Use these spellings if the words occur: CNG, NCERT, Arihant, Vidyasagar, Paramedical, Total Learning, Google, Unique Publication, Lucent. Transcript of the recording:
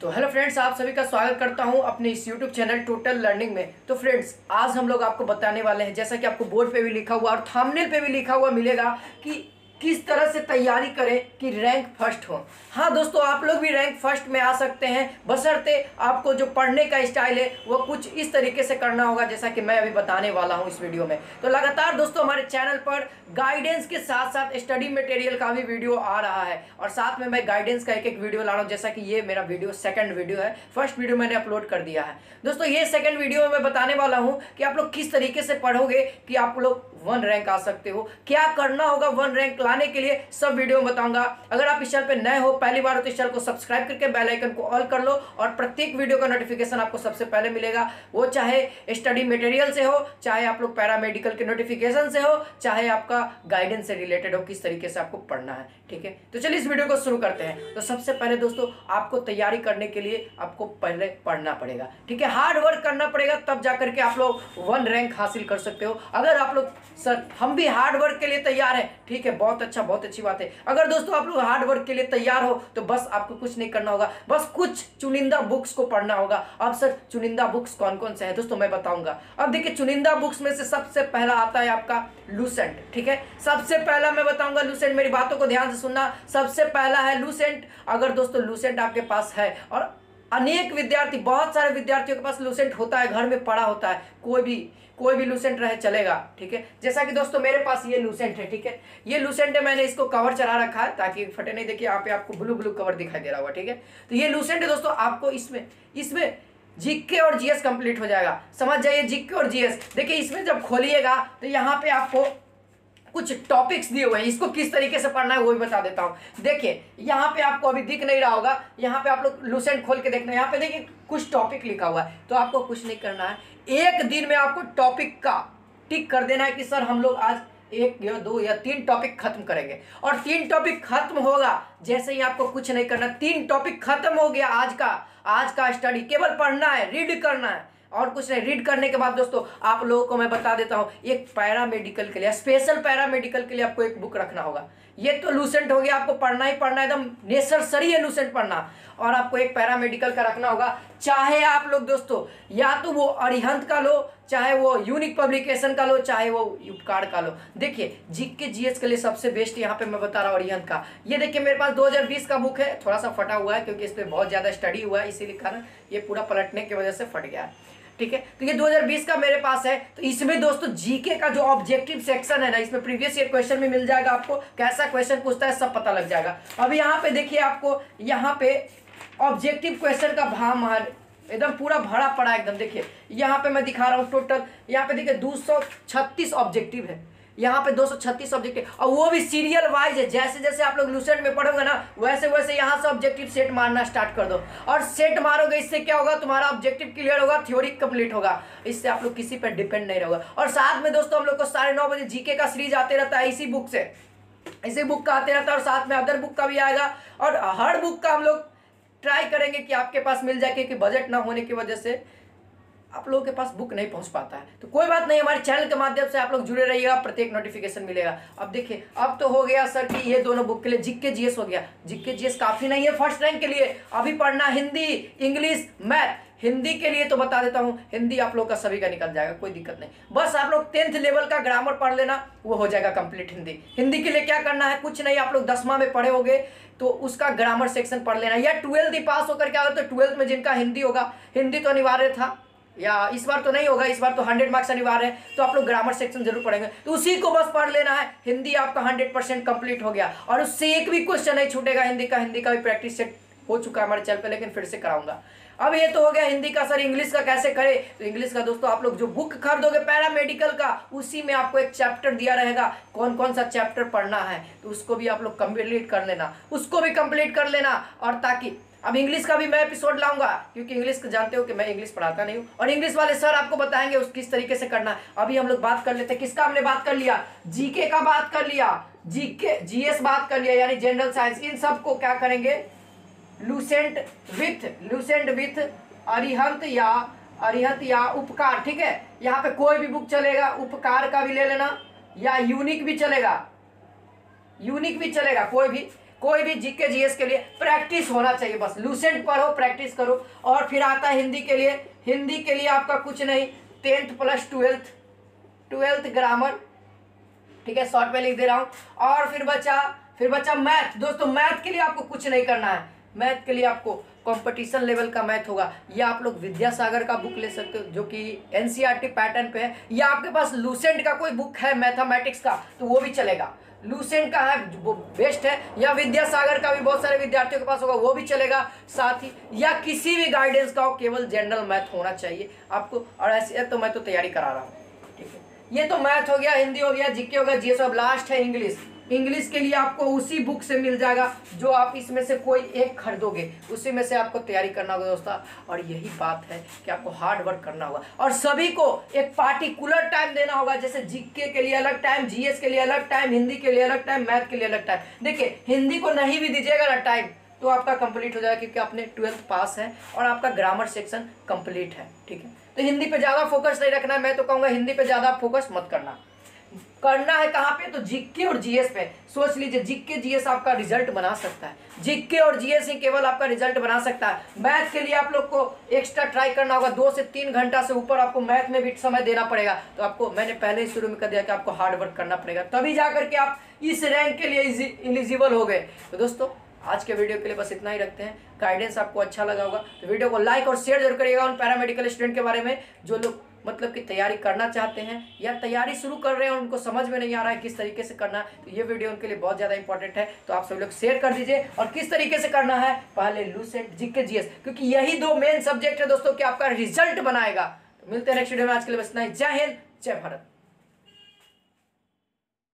तो hello friends, आप सभी का स्वागत करता हूं अपने इस यूट्यूब चैनल टोटल लर्निंग में। तो फ्रेंड्स, आज हम लोग आपको बताने वाले हैं, जैसा कि आपको बोर्ड पे भी लिखा हुआ और थंबनेल पे भी लिखा हुआ मिलेगा कि किस तरह से तैयारी करें कि रैंक फर्स्ट हो। हाँ दोस्तों, आप लोग भी रैंक फर्स्ट में आ सकते हैं, बशर्ते आपको जो पढ़ने का स्टाइल है वो कुछ इस तरीके से करना होगा, जैसा कि मैं अभी बताने वाला हूँ इस वीडियो में। तो लगातार दोस्तों हमारे चैनल पर गाइडेंस के साथ साथ स्टडी मटेरियल का भी वीडियो आ रहा है, और साथ में मैं गाइडेंस का एक एक वीडियो ला रहा हूँ। जैसा कि ये मेरा वीडियो सेकेंड वीडियो है, फर्स्ट वीडियो मैंने अपलोड कर दिया है। दोस्तों ये सेकेंड वीडियो में मैं बताने वाला हूँ कि आप लोग किस तरीके से पढ़ोगे कि आप लोग 1 रैंक आ सकते हो, क्या करना होगा 1 रैंक लाने के लिए, सब वीडियो में बताऊंगा। अगर आप इस चैनल पे नए हो, पहली बार हो, तो इस चैनल को सब्सक्राइब करके बेल आइकन को ऑल कर लो और प्रत्येक वीडियो का नोटिफिकेशन आपको सबसे पहले मिलेगा। वो चाहे स्टडी मटेरियल से हो, चाहे आप लोग पैरामेडिकल के नोटिफिकेशन से हो, चाहे आपका गाइडेंस से रिलेटेड हो, किस तरीके से आपको पढ़ना है। ठीक है, तो चलिए इस वीडियो को शुरू करते हैं। तो सबसे पहले दोस्तों, आपको तैयारी करने के लिए आपको पहले पढ़ना पड़ेगा। ठीक है, हार्ड वर्क करना पड़ेगा, तब जाकर के आप लोग 1 रैंक हासिल कर सकते हो। अगर आप लोग सर हम भी हार्ड वर्क के लिए तैयार हैं, ठीक है, बहुत अच्छा, बहुत अच्छी बात है। अगर दोस्तों आप लोग हार्ड वर्क के लिए तैयार हो तो बस आपको कुछ नहीं करना होगा, बस कुछ चुनिंदा बुक्स को पढ़ना होगा। अब सर चुनिंदा बुक्स कौन कौन से हैं दोस्तों, मैं बताऊंगा। अब देखिए, चुनिंदा बुक्स में से सबसे पहला आता है आपका लूसेंट। ठीक है, सबसे पहला मैं बताऊंगा लूसेंट, मेरी बातों को ध्यान से सुनना। सबसे पहला है लूसेंट। अगर दोस्तों लूसेंट आपके पास है, और अनेक विद्यार्थी, बहुत सारे विद्यार्थियों के पास लूसेंट होता है, घर में पड़ा होता है, कोई भी लूसेंट रहे चलेगा। ठीक है, जैसा कि दोस्तों मेरे पास ये लूसेंट है। ठीक है, ये लूसेंट है, मैंने इसको कवर चढ़ा रखा है ताकि फटे नहीं। देखिए यहाँ पे आपको ब्लू ब्लू कवर दिखाई दे रहा होगा। ठीक है, तो ये लूसेंट है दोस्तों। आपको इसमें जीके और जीएस कंप्लीट हो जाएगा, समझ जाइए, जीके और जीएस। देखिए इसमें जब खोलिएगा तो यहाँ पे आपको कुछ टॉपिक्स दिए हुए हैं, इसको किस तरीके से पढ़ना है वो भी बता देता हूँ। देखिए यहाँ पे आपको अभी दिख नहीं रहा होगा, यहाँ पे आप लोग लूसेंट खोल के देखना है, यहाँ पे देखिए कुछ टॉपिक लिखा हुआ है। तो आपको कुछ नहीं करना है, एक दिन में आपको टॉपिक का टिक कर देना है कि सर हम लोग आज 1 या 2 या 3 टॉपिक खत्म करेंगे। और 3 टॉपिक खत्म होगा, जैसे ही आपको कुछ नहीं करना, 3 टॉपिक खत्म हो गया। आज का स्टडी केवल पढ़ना है, रीड करना है और कुछ नहीं। रीड करने के बाद दोस्तों आप लोगों को मैं बता देता हूँ, एक पैरामेडिकल के लिए, स्पेशल पैरामेडिकल के लिए आपको एक बुक रखना होगा। ये तो लूसेंट हो गया, आपको पढ़ना ही पढ़ना, एकदम नेसेसरी है लूसेंट पढ़ना। और आपको एक पैरामेडिकल का रखना होगा, चाहे आप लोग दोस्तों या तो वो अरिहंत का लो, चाहे वो यूनिक पब्लिकेशन का लो, चाहे वो उपकार का लो। देखिए जीके जीएस के लिए सबसे बेस्ट यहाँ पे मैं बता रहा हूँ अरिहंत का। ये देखिए मेरे पास 2020 का बुक है, थोड़ा सा फटा हुआ है क्योंकि इस पर बहुत ज़्यादा स्टडी हुआ है, इसीलिए कारण ये पूरा पलटने की वजह से फट गया है। ठीक है, तो ये 2020 का मेरे पास है। तो इसमें दोस्तों जीके का जो ऑब्जेक्टिव सेक्शन है ना, इसमें प्रीवियस ईयर क्वेश्चन भी मिल जाएगा, आपको कैसा क्वेश्चन पूछता है सब पता लग जाएगा। अब यहाँ पे देखिए, आपको यहाँ पे ऑब्जेक्टिव क्वेश्चन का भार एकदम पूरा भरा पड़ा, एकदम। देखिए यहाँ पे मैं दिखा रहा हूँ टोटल, यहाँ पे देखिए 236 ऑब्जेक्टिव है, यहाँ पे 236 ऑब्जेक्टिव, और वो भी सीरियल वाइज है। जैसे जैसे आप लोग लूसेंट में पढ़ोगे ना, वैसे वैसे यहाँ से ऑब्जेक्टिव सेट मारना स्टार्ट कर दो, और सेट मारोगे, इससे क्या होगा, तुम्हारा ऑब्जेक्टिव क्लियर होगा, थ्योरी कंप्लीट होगा, इससे आप लोग किसी पर डिपेंड नहीं रहोगे। और साथ में दोस्तों हम लोग को 9:30 बजे जीके का सीरीज आते रहता है, इसी बुक से, इसी बुक का आते रहता है, और साथ में अदर बुक का भी आएगा। और हर बुक का हम लोग ट्राई करेंगे कि आपके पास मिल जाए, क्योंकि बजट ना होने की वजह से आप लोगों के पास बुक नहीं पहुंच पाता है। तो कोई बात नहीं, हमारे चैनल के माध्यम से आप लोग जुड़े रहिएगा, प्रत्येक नोटिफिकेशन मिलेगा। अब देखिए, अब तो हो गया सर कि ये दोनों बुक के लिए जीके जीएस हो गया। जीके जीएस काफ़ी नहीं है फर्स्ट रैंक के लिए, अभी पढ़ना हिंदी, इंग्लिश, मैथ। हिंदी के लिए तो बता देता हूँ, हिंदी आप लोग का सभी का निकल जाएगा, कोई दिक्कत नहीं। बस आप लोग 10th लेवल का ग्रामर पढ़ लेना, वो हो जाएगा कंप्लीट हिंदी। हिंदी के लिए क्या करना है, कुछ नहीं, आप लोग 10वां में पढ़े होंगे तो उसका ग्रामर सेक्शन पढ़ लेना, या 12th ही पास होकर के आए तो 12th में जिनका हिंदी होगा, हिंदी तो अनिवार्य था, या इस बार तो नहीं होगा, इस बार तो 100 मार्क्स अनिवार्य है, तो आप लोग ग्रामर सेक्शन जरूर पढ़ेंगे, तो उसी को बस पढ़ लेना है। हिंदी आपका 100% कंप्लीट हो गया, और उससे एक भी क्वेश्चन नहीं छूटेगा। हिंदी का भी प्रैक्टिस सेट हो चुका है हमारे चैनल पे, लेकिन फिर से कराऊंगा। अब ये तो हो गया हिंदी का। सर इंग्लिश का कैसे करें, तो इंग्लिश का दोस्तों आप लोग जो बुक खरीदोगे पैरामेडिकल का, उसी में आपको एक चैप्टर दिया रहेगा, कौन कौन सा चैप्टर पढ़ना है, तो उसको भी आप लोग कंप्लीट कर लेना, और ताकि अब इंग्लिश का भी मैं एपिसोड लाऊंगा, क्योंकि इंग्लिश का जानते हो कि मैं इंग्लिश पढ़ाता नहीं हूँ, और इंग्लिश वाले सर आपको बताएंगे उस किस तरीके से करना है। अभी हम लोग बात कर लेते हैं, किसका हमने बात कर लिया, जीके का बात कर लिया, जीके जीएस बात कर लिया, यानी जनरल साइंस। इन सबको क्या करेंगे, लूसेंट विथ अरिहंत या उपकार। ठीक है, यहाँ पे कोई भी बुक चलेगा, उपकार का भी ले लेना, या यूनिक भी चलेगा, कोई भी कोई भी जीके जीएस के लिए प्रैक्टिस होना चाहिए, बस लूसेंट पढ़ो, प्रैक्टिस करो। और फिर आता है हिंदी के लिए। हिंदी के लिए आपका कुछ नहीं, 10th प्लस 12th ग्रामर, ठीक है, शॉर्ट में लिख दे रहा हूँ। और फिर बच्चा मैथ। दोस्तों मैथ के लिए आपको कुछ नहीं करना है, मैथ के लिए आपको कंपटीशन लेवल का मैथ होगा। या आप लोग विद्यासागर का बुक ले सकते हो जो कि एनसीईआरटी पैटर्न पे है, या आपके पास लूसेंट का कोई बुक है मैथमेटिक्स का तो वो भी चलेगा। लूसेंट का है वो बेस्ट है, या विद्यासागर का भी बहुत सारे विद्यार्थियों के पास होगा वो भी चलेगा। साथ ही या किसी भी गाइडेंस का हो, केवल जनरल मैथ होना चाहिए आपको। और ऐसे तो मैं तो तैयारी करा रहा हूँ, ठीक है। ये तो मैथ हो गया, हिंदी हो गया, जीके हो गया, जीएस। अब लास्ट है इंग्लिश। इंग्लिश के लिए आपको उसी बुक से मिल जाएगा जो आप इसमें से कोई एक खरीदोगे, उसी में से आपको तैयारी करना होगा दोस्तों। और यही बात है कि आपको हार्ड वर्क करना होगा और सभी को एक पार्टिकुलर टाइम देना होगा। जैसे जीके के लिए अलग टाइम, जीएस के लिए अलग टाइम, हिंदी के लिए अलग टाइम, मैथ के लिए अलग टाइम। देखिए हिंदी को नहीं भी दीजिएगा ना टाइम तो आपका कंप्लीट हो जाएगा, क्योंकि आपने 12th पास है और आपका ग्रामर सेक्शन कंप्लीट है, ठीक है। तो हिंदी पर ज़्यादा फोकस नहीं रखना है, मैं तो कहूँगा हिंदी पर ज़्यादा फोकस मत करना। करना है कहाँ पे, तो जीके और जीएस पे। सोच लीजिए जीके जीएस आपका रिजल्ट बना सकता है, जीके और जीएस ही केवल आपका रिजल्ट बना सकता है। मैथ के लिए आप लोग को एक्स्ट्रा ट्राई करना होगा, 2 से 3 घंटा से ऊपर आपको मैथ में भी समय देना पड़ेगा। तो आपको मैंने पहले ही शुरू में कह दिया कि आपको हार्ड वर्क करना पड़ेगा, तभी जा करके आप इस रैंक के लिए एलिजिबल हो गए। तो दोस्तों आज के वीडियो के लिए बस इतना ही रखते हैं। गाइडेंस आपको अच्छा लगा होगा तो वीडियो को लाइक और शेयर जरूर करिएगा उन पैरामेडिकल स्टूडेंट के बारे में जो लोग मतलब कि तैयारी करना चाहते हैं या तैयारी शुरू कर रहे हैं और उनको समझ में नहीं आ रहा है किस तरीके से करना है। तो ये वीडियो उनके लिए बहुत ज़्यादा इंपॉर्टेंट है, तो आप सभी लोग शेयर कर दीजिए। और किस तरीके से करना है, पहले लूसेंट, जीके, जीएस, क्योंकि यही दो मेन सब्जेक्ट है दोस्तों कि आपका रिजल्ट बनाएगा। तो मिलते हैं नेक्स्ट वीडियो में, आज के लिए बस इतना ही। जय हिंद, जय भारत।